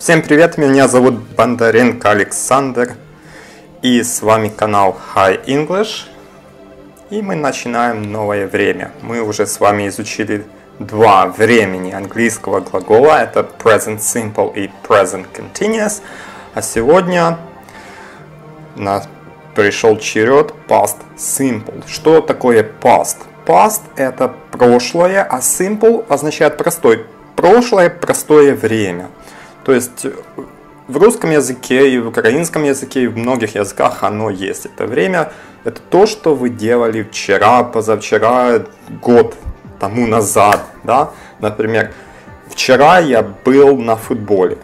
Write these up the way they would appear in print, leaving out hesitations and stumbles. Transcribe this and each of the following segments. Всем привет, меня зовут Бондаренко Александр, и с вами канал Hi English, и мы начинаем новое время. Мы уже с вами изучили два времени английского глагола, это Present Simple и Present Continuous, а сегодня у нас пришел черед Past Simple. Что такое Past? Past это прошлое, а Simple означает простой. Прошлое, простое время. То есть в русском языке и в украинском языке и в многих языках оно есть. Это время, это то, что вы делали вчера, позавчера, год тому назад. Да? Например, вчера я был на футболе.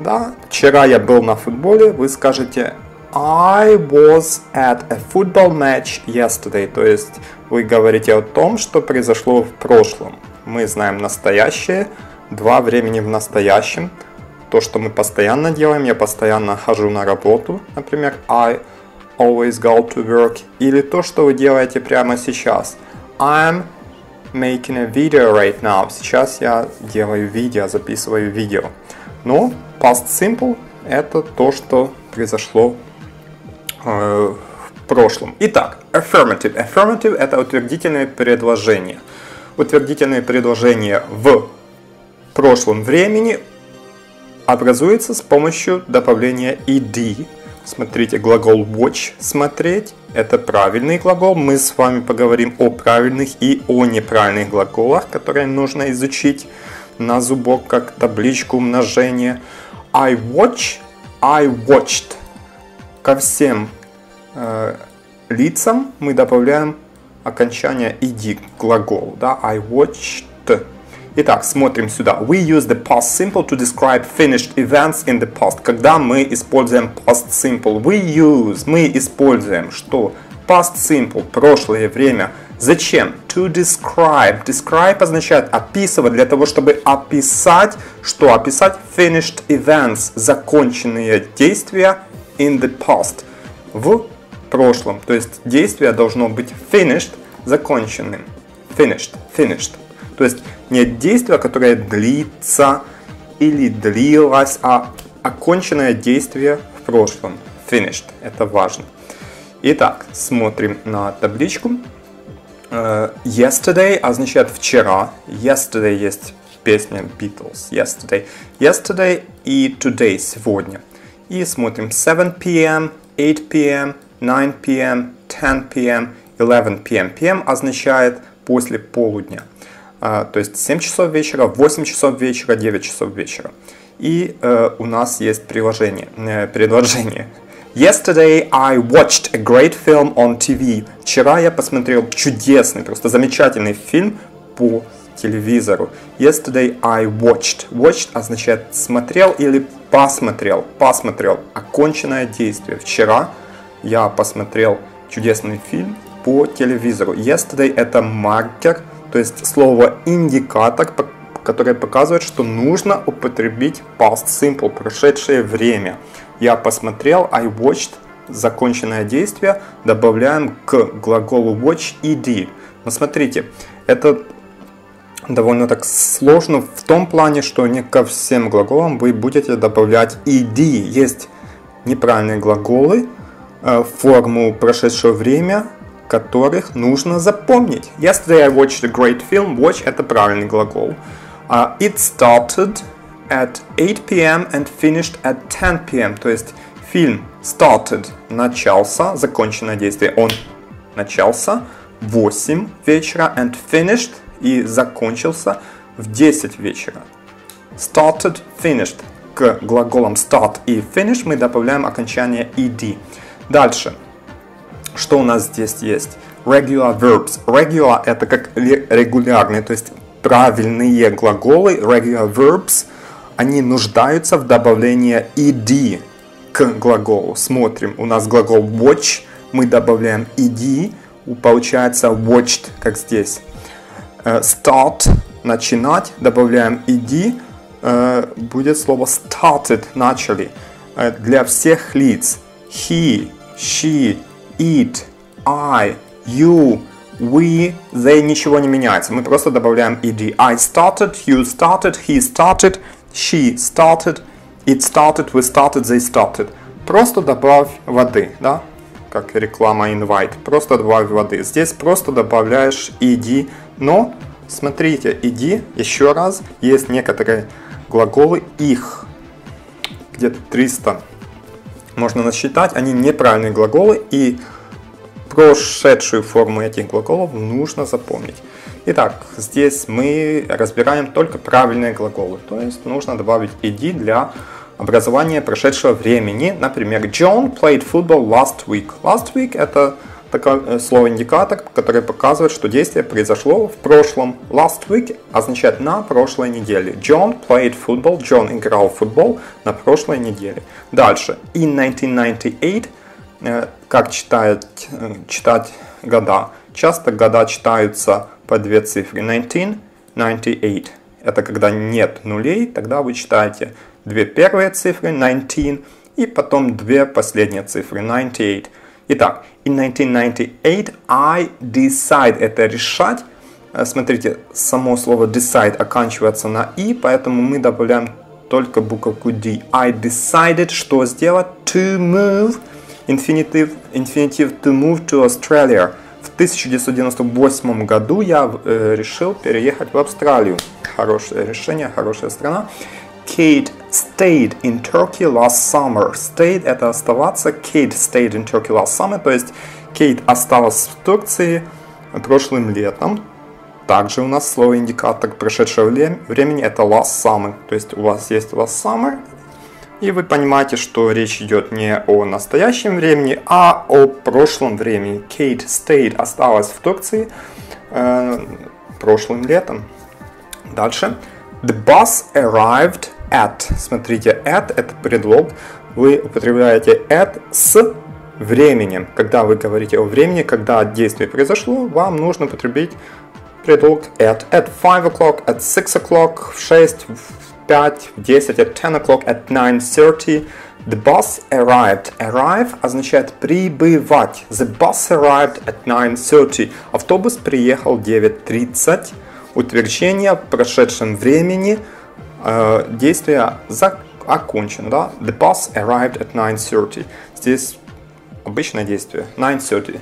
Да? Вчера я был на футболе, вы скажете I was at a football match yesterday. То есть вы говорите о том, что произошло в прошлом. Мы знаем настоящее, два времени в настоящем. То, что мы постоянно делаем, я постоянно хожу на работу, например, I always go to work. Или то, что вы делаете прямо сейчас. I'm making a video right now. Сейчас я делаю видео, записываю видео. Но past simple это то, что произошло в прошлом. Итак, affirmative. Affirmative это утвердительные предложения. Утвердительные предложения в прошлом времени образуется с помощью добавления ed. Смотрите, глагол watch, смотреть, это правильный глагол. Мы с вами поговорим о правильных и о неправильных глаголах, которые нужно изучить на зубок, как табличку умножения. I watch, I watched. Ко всем лицам мы добавляем окончание ed к глаголу. Да? I watched. Итак, смотрим сюда. We use the past simple to describe finished events in the past. Когда мы используем past simple, we use, мы используем что? Past simple, прошлое время. Зачем? To describe. Describe означает описывать, для того, чтобы описать, что? Описать finished events, законченные действия in the past, в прошлом. То есть действие должно быть finished, законченным. Finished, finished. То есть нет действия, которое длится или длилось, а оконченное действие в прошлом. Finished. Это важно. Итак, смотрим на табличку. Yesterday означает вчера. Yesterday есть песня Beatles. Yesterday. Yesterday и today, сегодня. И смотрим 7 p.m., 8 p.m., 9 p.m., 10 p.m., 11 p.m. p.m. означает после полудня. То есть 7 часов вечера, 8 часов вечера, 9 часов вечера. И у нас есть предложение. Yesterday I watched a great film on TV. Вчера я посмотрел чудесный, просто замечательный фильм по телевизору. Yesterday I watched. Watched означает смотрел или посмотрел. Посмотрел. Оконченное действие. Вчера я посмотрел чудесный фильм по телевизору. Yesterday это маркер. То есть слово индикатор, которое показывает, что нужно употребить past simple, прошедшее время. Я посмотрел, I watched, законченное действие, добавляем к глаголу watch ed. Но смотрите, это довольно так сложно в том плане, что не ко всем глаголам вы будете добавлять ed. Есть неправильные глаголы, форму прошедшего время, которых нужно запомнить. Yesterday I watched a great film. Watch – это правильный глагол. It started at 8 p.m. and finished at 10 p.m. То есть фильм started – начался, законченное действие. Он начался в 8 вечера and finished – и закончился в 10 вечера. Started, finished. К глаголам start и finish мы добавляем окончание ed. Дальше. Что у нас здесь есть? Regular verbs. Regular это как регулярные, то есть правильные глаголы. Regular verbs, они нуждаются в добавлении ed к глаголу. Смотрим, у нас глагол watch, мы добавляем ed, получается watched, как здесь. Start, начинать, добавляем ed, будет слово started, начали. Для всех лиц. He, she, it, I, you, we, they, ничего не меняется. Мы просто добавляем ed. I started, you started, he started, she started, It started, we started, they started. Просто добавь воды, да? Как реклама invite. Просто добавь воды. Здесь просто добавляешь ed, но смотрите, ed, еще раз, есть некоторые глаголы их. Где-то 300 можно насчитать. Они неправильные глаголы, и прошедшую форму этих глаголов нужно запомнить. Итак, здесь мы разбираем только правильные глаголы, то есть нужно добавить ed для образования прошедшего времени. Например, John played football last week. Last week — это такое слово-индикатор, которое показывает, что действие произошло в прошлом. Last week означает на прошлой неделе. John played football. John играл в футбол на прошлой неделе. Дальше. In 1998. Как читать года? Часто года читаются по две цифры. 1998. Это когда нет нулей, тогда вы читаете две первые цифры 19 и потом две последние цифры 98. Итак, in 1998 I decide — это решать. Смотрите, само слово decide оканчивается на i, поэтому мы добавляем только буковку d. I decided что сделать? To move. Инфинитив to move to Australia. В 1998 году я решил переехать в Австралию. Хорошее решение, хорошая страна. Kate stayed in Turkey last summer. Stayed — это оставаться. Kate stayed in Turkey last summer. То есть Kate осталась в Турции прошлым летом. Также у нас слово индикатор прошедшего времени — это last summer. То есть у вас есть last summer, и вы понимаете, что речь идет не о настоящем времени, а о прошлом времени. Kate stayed — осталась в Турции прошлым летом. Дальше. The bus arrived at. Смотрите, at — это предлог. Вы употребляете at с временем. Когда вы говорите о времени, когда действие произошло, вам нужно употребить предлог at. At 5 o'clock, at 6 o'clock, в 6, в 5, в 10, at 10 o'clock, at 9:30. The bus arrived. Arrive означает прибывать. The bus arrived at 9:30. Автобус приехал в 9:30. Утверждение в прошедшем времени, действие окончено, да? The bus arrived at 9:30. Здесь обычное действие. 9:30.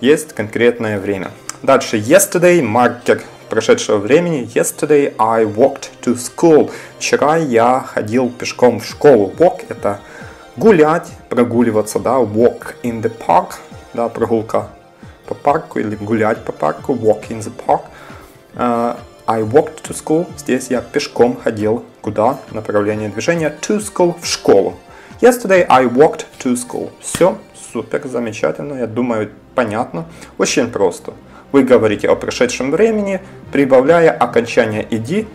Есть конкретное время. Дальше. Yesterday — маркер прошедшего времени. Yesterday I walked to school. Вчера я ходил пешком в школу. Walk — это гулять, прогуливаться, да? Walk in the park, да? Прогулка по парку или гулять по парку. Walk in the park. I walked to school. Здесь я пешком ходил. Куда? Направление движения. To school — в школу. Yesterday I walked to school. Все супер, замечательно. Я думаю, понятно. Очень просто. Вы говорите о прошедшем времени, прибавляя окончание ed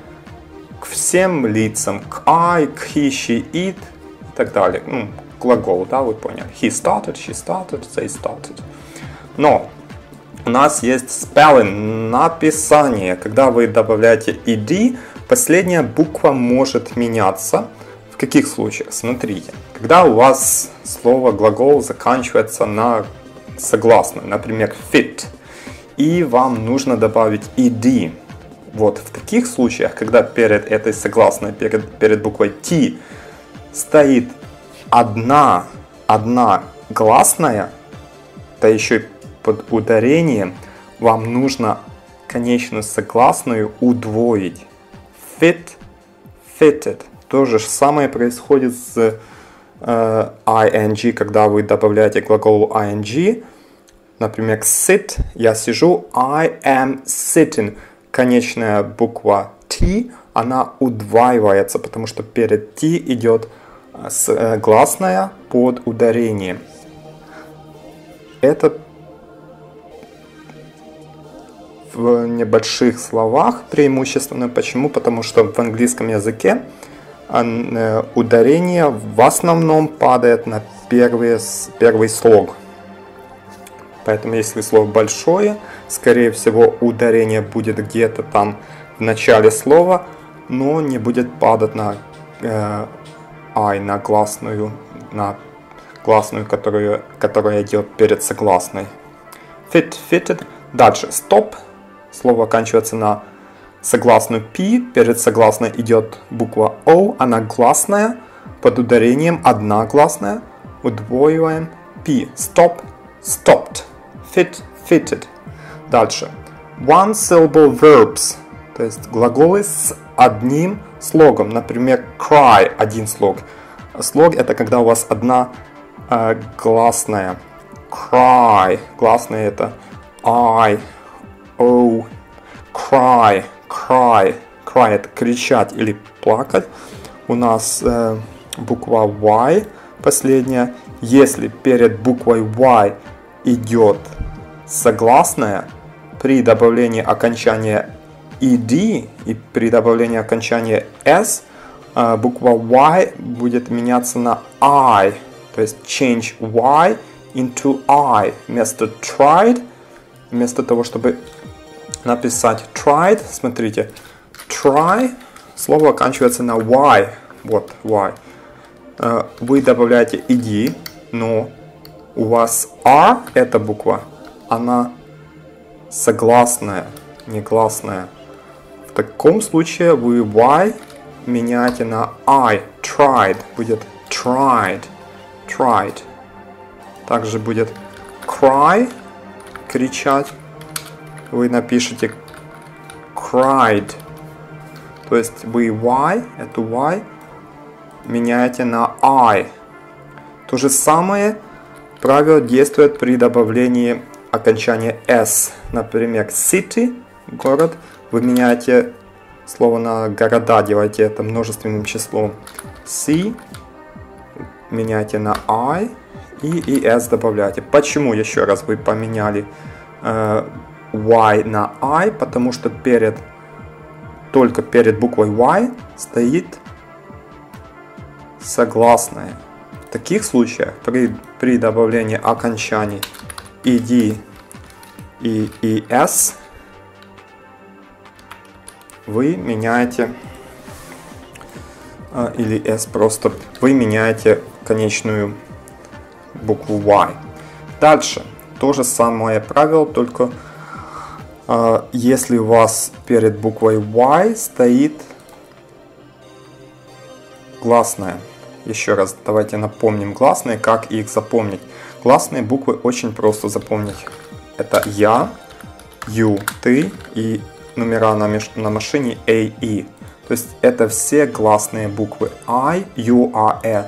к всем лицам. К I, к he, she, it и так далее. Ну, глагол, да, вы поняли. He started, she started, they started. Но у нас есть spelling, написание. Когда вы добавляете ed, последняя буква может меняться. В каких случаях? Смотрите. Когда у вас слово, глагол заканчивается на согласную, например, fit, и вам нужно добавить ed. Вот в таких случаях, когда перед этой согласной, перед буквой t стоит одна гласная, да еще и под ударением, вам нужно конечную согласную удвоить. Fit, fitted. То же самое происходит с ing, когда вы добавляете глагол ing. Например, sit — я сижу, I am sitting. Конечная буква t, она удваивается, потому что перед t идет гласная под ударением. Это в небольших словах преимущественно. Почему? Потому что в английском языке ударение в основном падает на первый слог. Поэтому если слово большое, скорее всего ударение будет где-то там в начале слова, но не будет падать на I, на гласную, которая идет перед согласной. Fit, fitted. Дальше. Stop. Слово оканчивается на согласную P, перед согласной идет буква O, она гласная, под ударением одногласная, удваиваем P. Stop, stopped. Fit, fitted. Дальше. One syllable verbs, то есть глаголы с одним слогом. Например, cry – один слог. Слог – это когда у вас одна гласная. Cry. Гласная – это I, O. Cry, cry. Cry – это кричать или плакать. У нас буква Y последняя. Если перед буквой Y идет согласная, при добавлении окончания ED и при добавлении окончания S буква Y будет меняться на I. То есть change Y into I. Вместо tried, вместо того, чтобы написать tried, смотрите, try, слово оканчивается на Y. Вот, Y. Вы добавляете ED, но у вас R, эта буква, она согласная, негласная. В таком случае вы Y меняете на I. Tried будет tried, tried. Также будет cry, кричать. Вы напишите cried. То есть вы Y, эту Y, меняете на I. То же самое правило действует при добавлении окончания S. Например, city, город, вы меняете слово на города, делаете это множественным числом. C меняете на I и S добавляете. Почему еще раз вы поменяли Y на I? Потому что только перед буквой Y стоит согласная. В таких случаях при добавлении окончаний ED и ES вы меняете, или S просто, вы меняете конечную букву Y. Дальше то же самое правило, только если у вас перед буквой Y стоит гласная. Еще раз давайте напомним гласные, как их запомнить. Гласные буквы очень просто запомнить. Это я, you, ты и номера на машине AE. То есть это все гласные буквы I, U, A, E.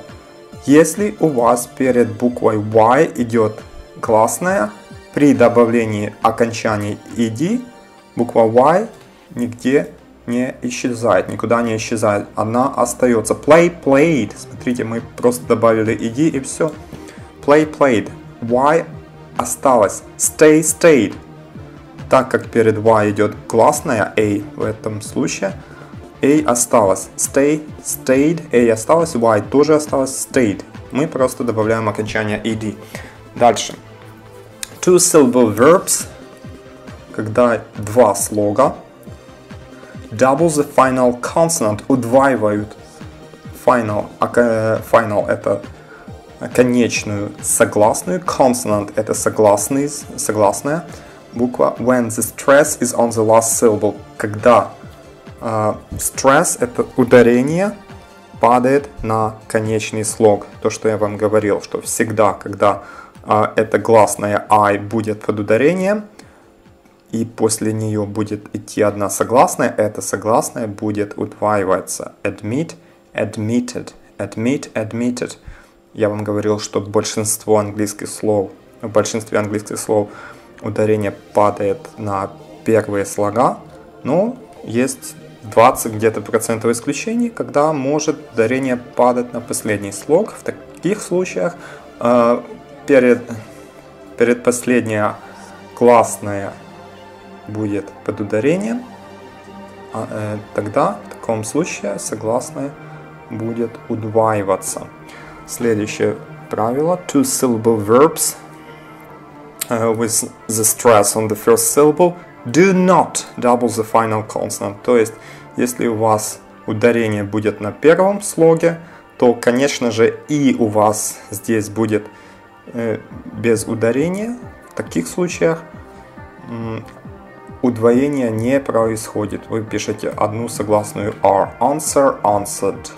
Если у вас перед буквой Y идет гласная, при добавлении окончаний ED буква Y нигде не исчезает, никуда не исчезает, она остается. Play, played. Смотрите, мы просто добавили ED и все. Play, played. Y осталось. Stay, stayed. Так как перед Y идет гласная A в этом случае, A осталась. Stay, stayed. A осталась, Y тоже осталась. Stayed. Мы просто добавляем окончание ED. Дальше. Two syllable verbs, когда два слога. Double the final consonant, удваивают final, final это конечную согласную, consonant это согласная буква. When the stress is on the last syllable, когда stress это ударение падает на конечный слог. То, что я вам говорил, что всегда, когда это гласная I будет под ударением, и после нее будет идти одна согласная, эта согласная будет удваиваться. Admit, admitted, admit, admitted. Я вам говорил, что в большинстве английских слов ударение падает на первые слога, но есть 20 где-то процентов исключений, когда может ударение падать на последний слог. В таких случаях перед последняя гласная будет под ударением, тогда в таком случае согласная будет удваиваться. Следующее правило. Two syllable verbs with the stress on the first syllable do not double the final consonant. То есть, если у вас ударение будет на первом слоге, то, конечно же, и у вас здесь будет без ударения. В таких случаях удвоение не происходит. Вы пишете одну согласную R. Answer, answered.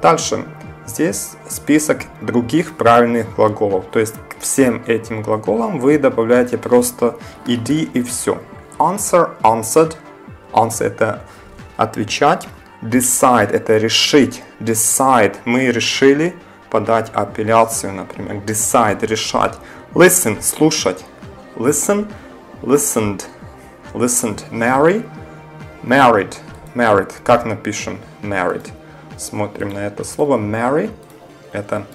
Дальше. Здесь список других правильных глаголов. То есть к всем этим глаголам вы добавляете просто «иди» и все. Answer, answered. Answer – это отвечать. Decide – это решить. Decide – мы решили подать апелляцию, например. Decide – решать. Listen – слушать. Listen – listened. Listened – marry. Married – married. Как напишем married? Смотрим на это слово. Marry – это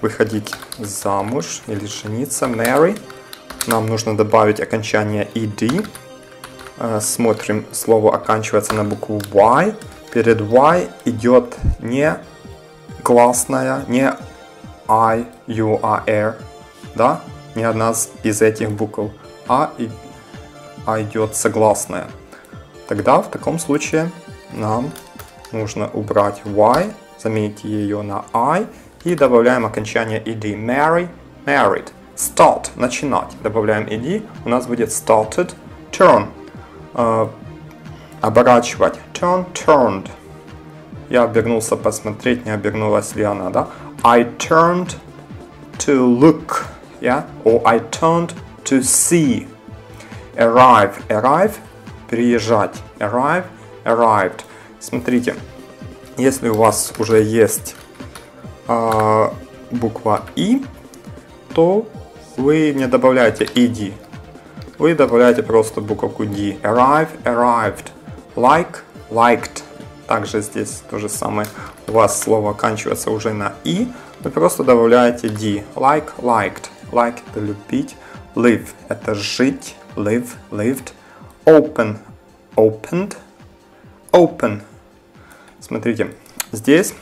выходить замуж или жениться. Marry. Нам нужно добавить окончание ed. Смотрим, слово оканчивается на букву y. Перед y идет не гласная, не I, U, A, R. Да? Ни одна из этих букв. А идет согласная. Тогда в таком случае нам нужно убрать y, заменить ее на I и добавляем окончание ed. Marry, married. Start, начинать. Добавляем ed, у нас будет started. Turn, оборачивать. Turn, turned. Я обернулся посмотреть, не обернулась ли она, да? I turned to look, yeah? Or I turned to see. Arrive, arrive, приезжать. Arrive, arrived. Смотрите, если у вас уже есть буква «и», то вы не добавляете «ed». Вы добавляете просто буковку «d». Arrive, arrived. Like, liked. Также здесь то же самое. У вас слово оканчивается уже на «и». Вы просто добавляете «d». Like, liked. Like – это любить. Live – это жить. Live, lived. Open, opened. Open. Смотрите, здесь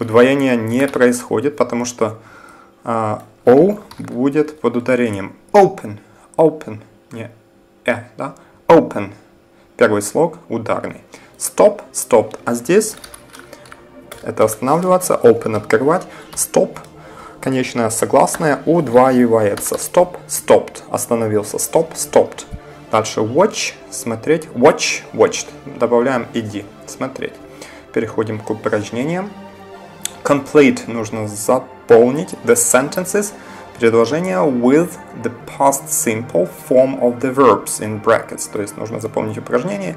удвоение не происходит, потому что O будет под ударением. Open, open, не E, да? Open. Первый слог ударный. Stop, stopped. А здесь это останавливаться, open открывать. Stop, конечная согласная удваивается. Stop, stopped. Остановился. Stop, stopped. Дальше watch, смотреть. Watch, watched. Добавляем ed, смотреть. Переходим к упражнениям. Complete нужно заполнить the sentences, предложения with the past simple form of the verbs in brackets. То есть нужно заполнить упражнение,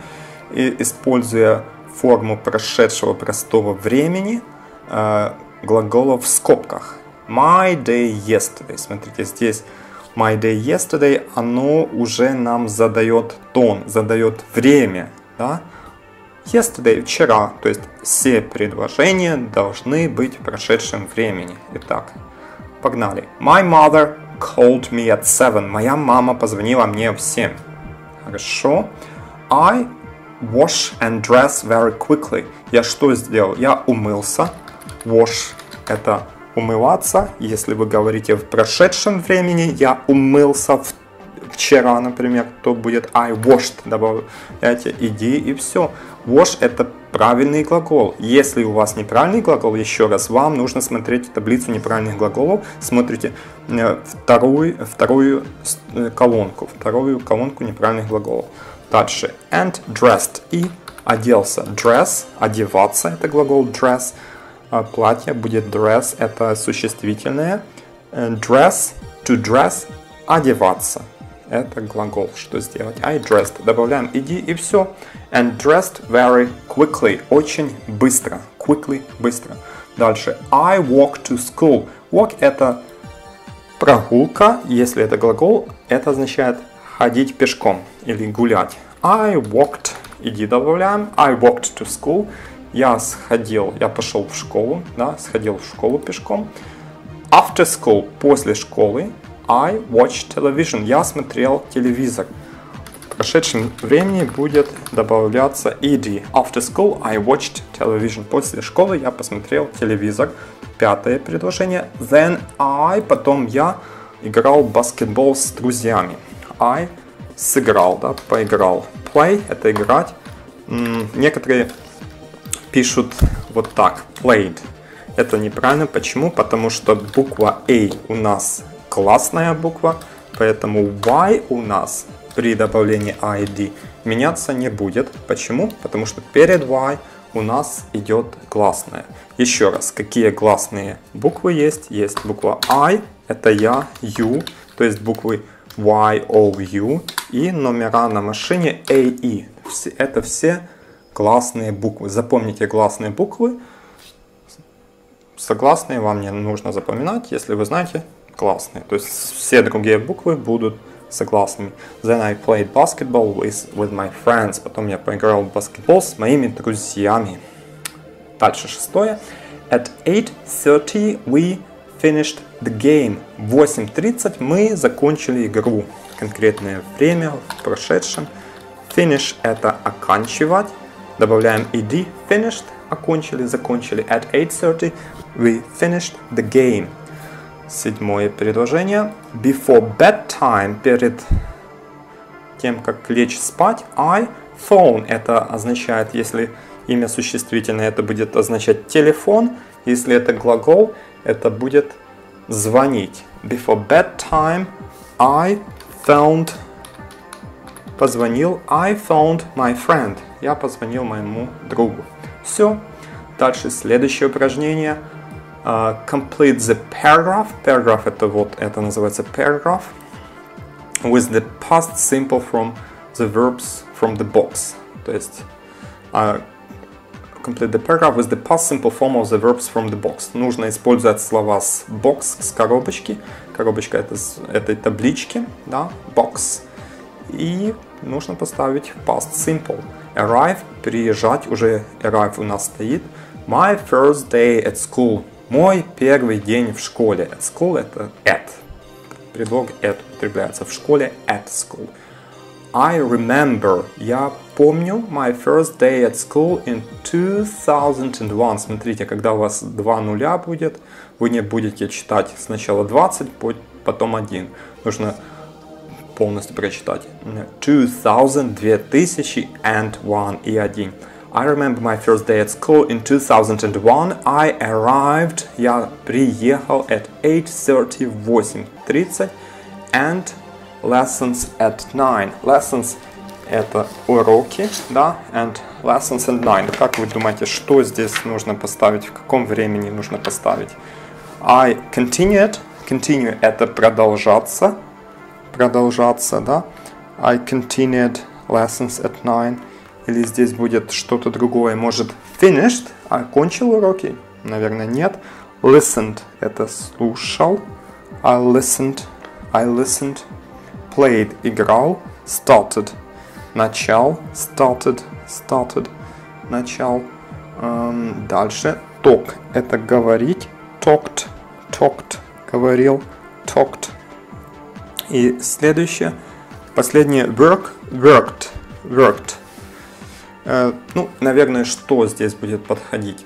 и, используя форму прошедшего простого времени, глаголов в скобках. My day yesterday. Смотрите, здесь my day yesterday, оно уже нам задает тон, задает время, да? Yesterday – вчера, то есть все предложения должны быть в прошедшем времени. Итак, погнали. My mother called me at 7. Моя мама позвонила мне в 7. Хорошо. I wash and dress very quickly. Я что сделал? Я умылся. Wash – это умываться. Если вы говорите в прошедшем времени, я умылся вчера, например, то будет I washed. Добавляйте иди и все. Wash – это правильный глагол. Если у вас неправильный глагол, еще раз, вам нужно смотреть таблицу неправильных глаголов. Смотрите вторую колонку неправильных глаголов. Дальше. And dressed. И оделся. Dress – одеваться. Это глагол dress. Платье будет dress. Это существительное. Dress – to dress – одеваться. Это глагол. Что сделать? I dressed. Добавляем иди и все. And dressed very quickly. Очень быстро. Quickly – быстро. Дальше. I walk to school. Walk – это прогулка. Если это глагол, это означает ходить пешком или гулять. I walked. Иди добавляем. I walked to school. Я сходил, я пошел в школу. Да, сходил в школу пешком. After school – после школы. I watch television. Я смотрел телевизор. В прошедшем времени будет добавляться ed. After school I watched television. После школы я посмотрел телевизор. Пятое предложение. Then I, потом я играл в баскетбол с друзьями. I сыграл, да, поиграл. Play – это играть. Некоторые пишут вот так. Played. Это неправильно. Почему? Потому что буква A у нас классная буква, поэтому y у нас при добавлении id меняться не будет. Почему? Потому что перед y у нас идет гласная. Еще раз, какие гласные буквы есть? Есть буква I, это я, U, то есть буквы Y, O, U и номера на машине A, E. Это все гласные буквы. Запомните гласные буквы. Согласные вам не нужно запоминать, если вы знаете гласные. То есть все другие буквы будут согласными. Then I played basketball with my friends. Потом я поиграл в баскетбол с моими друзьями. Дальше шестое. At 8:30 we finished the game. В 8:30 мы закончили игру. Конкретное время в прошедшем. Finish это оканчивать. Добавляем ed. Finished. Окончили, закончили. At 8:30 we finished the game. Седьмое предложение. Before bedtime, перед тем, как лечь спать, I phone. Это означает, если имя существительное, это будет означать телефон. Если это глагол, это будет звонить. Before bedtime, I found, позвонил, I found my friend. Я позвонил моему другу. Все. Дальше следующее упражнение. Complete the paragraph. Paragraph это вот, это называется paragraph. With the past simple from the verbs from the box. То есть complete the paragraph with the past simple form of the verbs from the box. Нужно использовать слова с бокс, с коробочки. Коробочка это с этой таблички, да, box. И нужно поставить past simple. Arrive, приезжать, уже arrive у нас стоит. My first day at school. Мой первый день в школе. At school это at. Предлог at употребляется в школе at school. I remember. Я помню my first day at school in 2001. Смотрите, когда у вас 2 нуля будет, вы не будете читать сначала 20, потом 1. Нужно полностью прочитать. 2000, 2001 и 1. I remember my first day at school in 2001. I arrived, я приехал at 8:30, and lessons at 9. Lessons это уроки, да, and lessons at 9. Как вы думаете, что здесь нужно поставить, в каком времени нужно поставить? I continued, continue это продолжаться. Продолжаться, да? I continued lessons at 9. Или здесь будет что-то другое. Может, finished, окончил уроки? Наверное, нет. Listened – это слушал. I listened. Played – играл. Started – начал. Started – начал. Дальше. Talk – это говорить. Talked – говорил. Talked. И следующее, последнее, work, worked. Ну, наверное, что здесь будет подходить?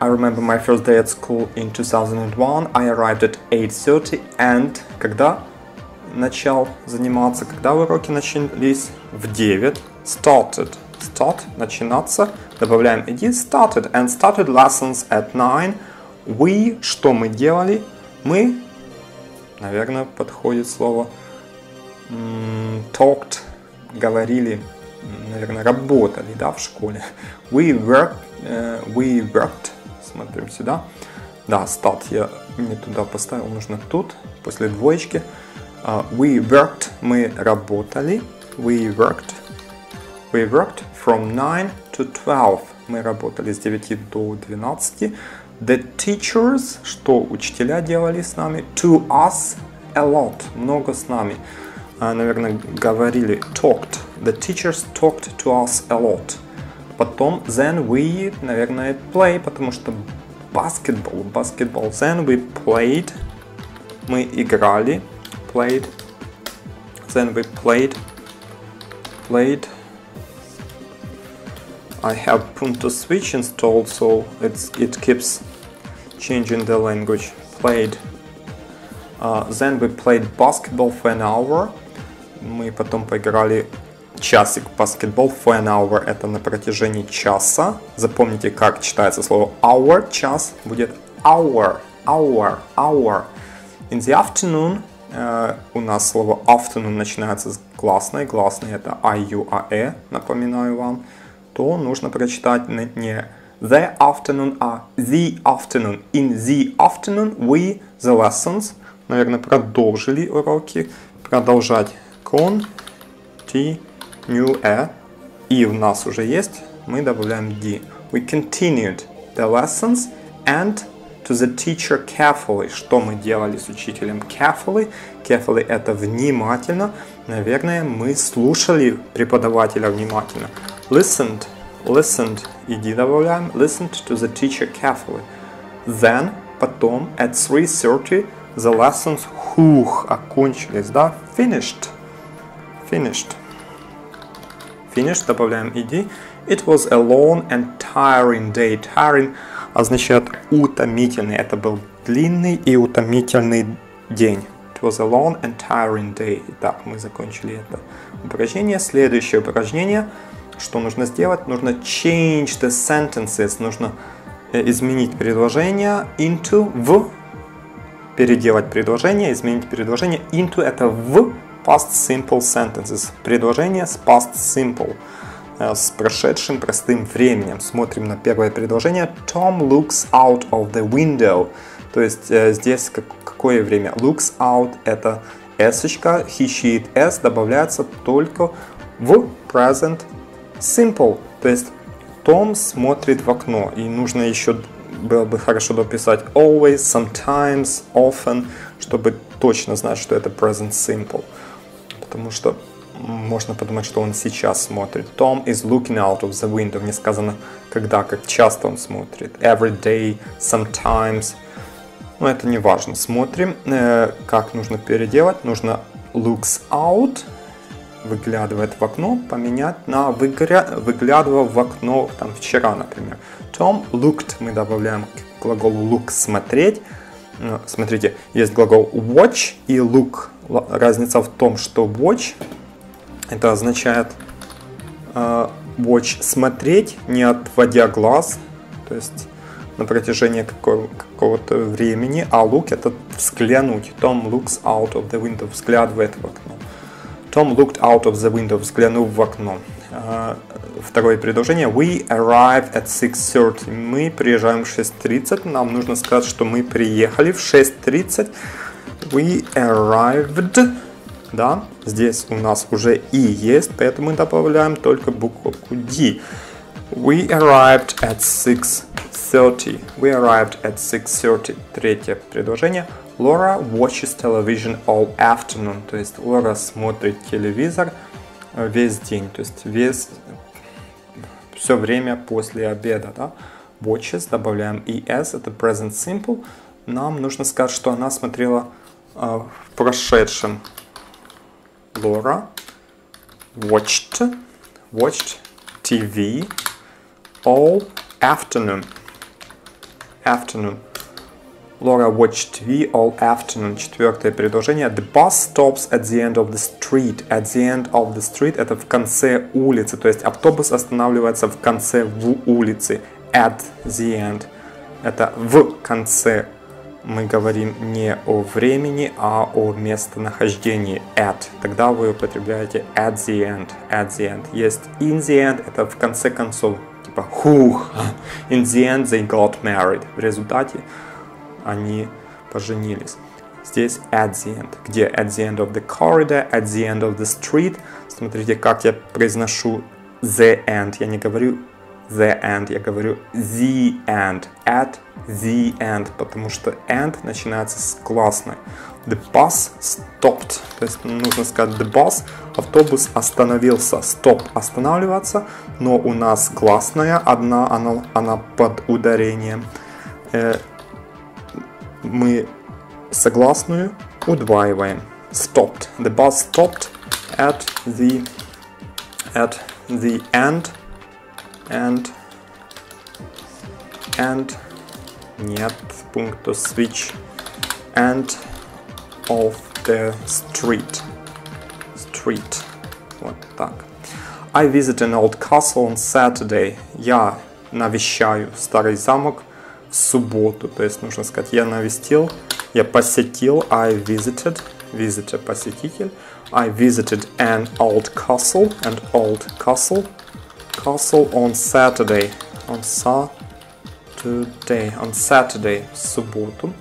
I remember my first day at school in 2001. I arrived at 8:30 and... Когда начал заниматься, когда уроки начались? В 9. Started. Start, начинаться. Добавляем ed. Started and started lessons at 9. We, что мы делали? Мы... Наверное, подходит слово talked, говорили, наверное, работали, да, в школе. We worked, смотрим сюда. Да, start я не туда поставил, нужно тут, после двоечки. We worked, мы работали. We worked from 9 to 12. Мы работали с 9 до 12. The teachers, что учителя делали с нами, to us a lot, много с нами, наверное, говорили, talked, the teachers talked to us a lot, потом then we, наверное, play, потому что basketball, then we played, мы играли, played, then we played, I have Punto Switch installed, so it keeps changing the language. Played. Then we played basketball for an hour. Мы потом поиграли часик basketball for an hour. Это на протяжении часа. Запомните, как читается слово hour. Час будет hour. In the afternoon. У нас слово afternoon начинается с гласной. Гласной это I, U, A, E. Напоминаю вам. то нужно прочитать не the afternoon, а the afternoon. In the afternoon we the lessons. Наверное, продолжили уроки. Продолжать continue. И у нас уже есть. Мы добавляем D. We continued the lessons and to the teacher carefully. Что мы делали с учителем carefully? Carefully — это внимательно. Наверное, мы слушали преподавателя внимательно. Listened. Listened. И D добавляем. Listened to the teacher carefully. Then, потом, at 3:30 the lessons окончились, да? Finished. Finished. Finished, добавляем ed. It was a long and tiring day. Tiring означает утомительный. Это был длинный и утомительный день. It was a long and tiring day. Итак, мы закончили это упражнение. Следующее упражнение. Что нужно сделать? Нужно change the sentences. Нужно изменить предложение into в. Переделать предложение, изменить предложение. Into — это в past simple sentences. Предложение с past simple, с прошедшим простым временем. Смотрим на первое предложение. Tom looks out of the window. То есть здесь какое время? Looks out — это s-очка. He, she, it, s добавляется только в present simple. То есть Tom смотрит в окно. И нужно еще... было бы хорошо дописать always, sometimes, often, чтобы точно знать, что это present simple. Потому что можно подумать, что он сейчас смотрит. Tom is looking out of the window. Мне сказано, когда, как часто он смотрит. Every day, sometimes. Но это не важно. Смотрим, как нужно переделать. Нужно looks out, выглядывает в окно, поменять на выглядывал в окно там вчера, например. Tom looked, мы добавляем к глаголу look смотреть. Смотрите, есть глагол watch и look. Разница в том, что watch — это означает watch смотреть, не отводя глаз, то есть на протяжении какого-то времени, а look — это взглянуть. Tom looks out of the window, взглядывает в окно. Tom looked out of the window, взглянул в окно. Второе предложение. We arrive at 6:30. Мы приезжаем в 6:30. Нам нужно сказать, что мы приехали в 6:30. We arrived. Да, здесь у нас уже и есть, поэтому мы добавляем только букву D. We arrived at 6:30. We arrived at 6:30. Третье предложение. Laura watches television all afternoon. То есть Лора смотрит телевизор весь день, то есть все время после обеда, да? Watches, добавляем es, это present simple. Нам нужно сказать, что она смотрела в прошедшем. Laura watched TV all afternoon. Afternoon. Laura watched TV all afternoon. Четвертое предложение. The bus stops at the end of the street. At the end of the street — это в конце улицы. То есть автобус останавливается в конце улицы. At the end — это в конце. Мы говорим не о времени, а о местонахождении. At. Тогда вы употребляете at the end. At the end. Есть in the end — это в конце концов. Типа хух. In the end they got married. В результате они поженились. Здесь at the end. Где at the end of the corridor, at the end of the street. Смотрите, как я произношу the end. Я не говорю the end, я говорю the end. At the end, потому что end начинается с гласной. The bus stopped. То есть нужно сказать the bus. Автобус остановился. Stop — останавливаться. Но у нас гласная одна, она под ударением. Мы согласную удваиваем. Stopped. The bus stopped at the end. And нет пункта switch. End of the street. Street. Вот так. I visit an old castle on Saturday. Я навещаю старый замок в субботу. То есть нужно сказать, я навестил, я посетил. I visited, visitor — посетитель. I visited an old castle, Castle on Saturday. On Saturday, в субботу.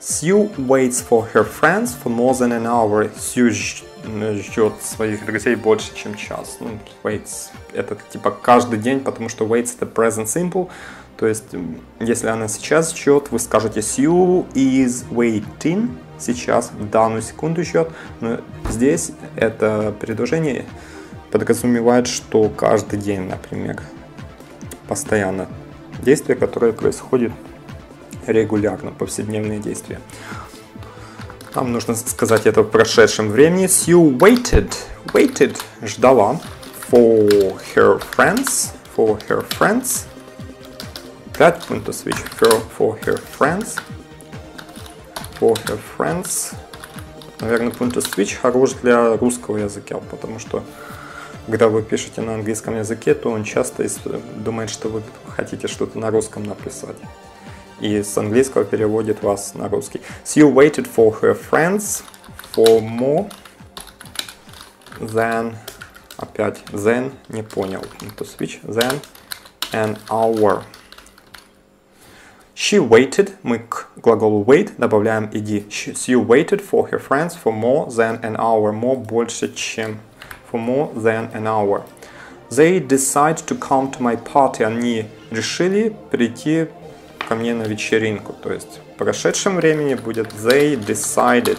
Sue waits for her friends for more than an hour. Sue ждет своих друзей больше, чем час. Ну, waits это типа каждый день, потому что waits это present simple. То есть, если она сейчас ждет, вы скажете Sue is waiting. Сейчас, в данную секунду ждет. Но здесь это предложение подразумевает, что каждый день, например, постоянно. Действие, которое происходит регулярно, повседневные действия. Нам нужно сказать это в прошедшем времени. Sue waited, ждала for her friends. 5 пунктов switch for her friends. Наверное, пунктов switch хорош для русского языка, потому что когда вы пишете на английском языке, то он часто думает, что вы хотите что-то на русском написать. И с английского переводит вас на русский. Sue waited for her friends for more than... Опять than, не понял. To switch. Than an hour. She waited. Мы к глаголу wait добавляем ed. Sue waited for her friends for more than an hour. More больше, чем... For more than an hour. They decide to come to my party. Они решили прийти ко мне на вечеринку. То есть в прошедшем времени будет they decided.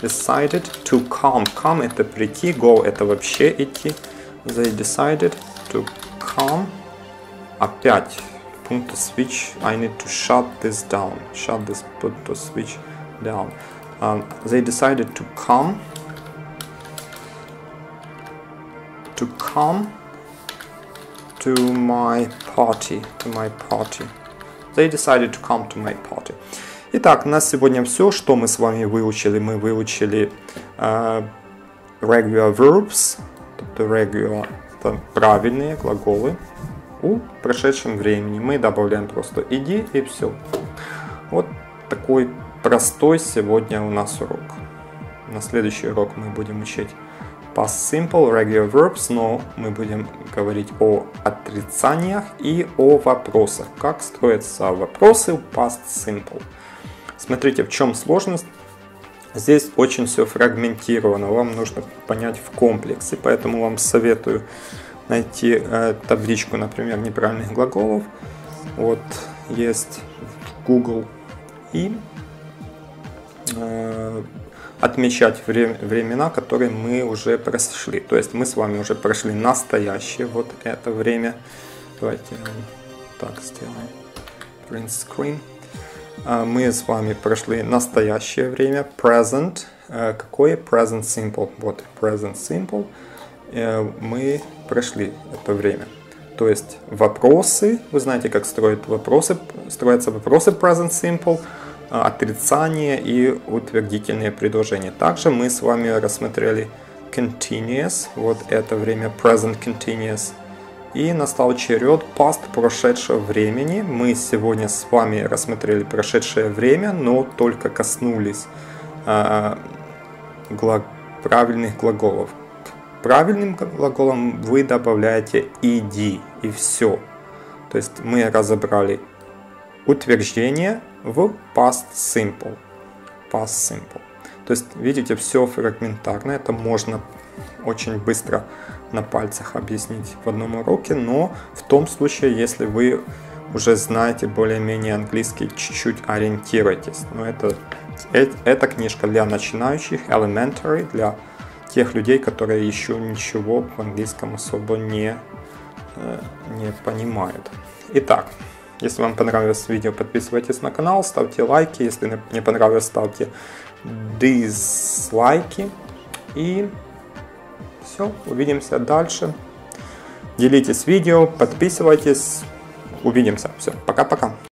Decided to come. Come это прийти, go это вообще идти. They decided to come. Опять пункт switch. I need to shut this down. Shut this put to switch down. They decided to come. To come to my party. They decided to come to my party. Итак, у нас сегодня все, что мы с вами выучили. Мы выучили regular verbs, тобто regular, это правильные глаголы в прошедшем времени. Мы добавляем просто иди и все. Вот такой простой сегодня у нас урок. На следующий урок мы будем учить past simple, regular verbs, но мы будем говорить о отрицаниях и о вопросах. Как строятся вопросы в past simple. Смотрите, в чем сложность. Здесь очень все фрагментировано, вам нужно понять в комплексе, поэтому вам советую найти табличку, например, неправильных глаголов. Вот есть Google и... отмечать времена, которые мы уже прошли. То есть мы с вами уже прошли настоящее вот это время. Давайте так сделаем. Print screen. Мы с вами прошли настоящее время. Present. Какое? Present simple. Вот present simple. Мы прошли это время. То есть вопросы. Вы знаете, как строятся вопросы present simple. Отрицание и утвердительные предложения. Также мы с вами рассмотрели continuous, вот это время present continuous. И настал черед past прошедшего времени. Мы сегодня с вами рассмотрели прошедшее время, но только коснулись правильных глаголов. К правильным глаголам вы добавляете ed и все. То есть мы разобрали утверждение в past simple. То есть, видите, все фрагментарно. Это можно очень быстро на пальцах объяснить в одном уроке, но в том случае, если вы уже знаете более-менее английский, чуть-чуть ориентируйтесь. Но это книжка для начинающих, elementary, для тех людей, которые еще ничего в английском особо не понимают. Итак. Если вам понравилось видео, подписывайтесь на канал, ставьте лайки. Если не понравилось, ставьте дизлайки. И все, увидимся дальше. Делитесь видео, подписывайтесь. Увидимся. Все, пока-пока.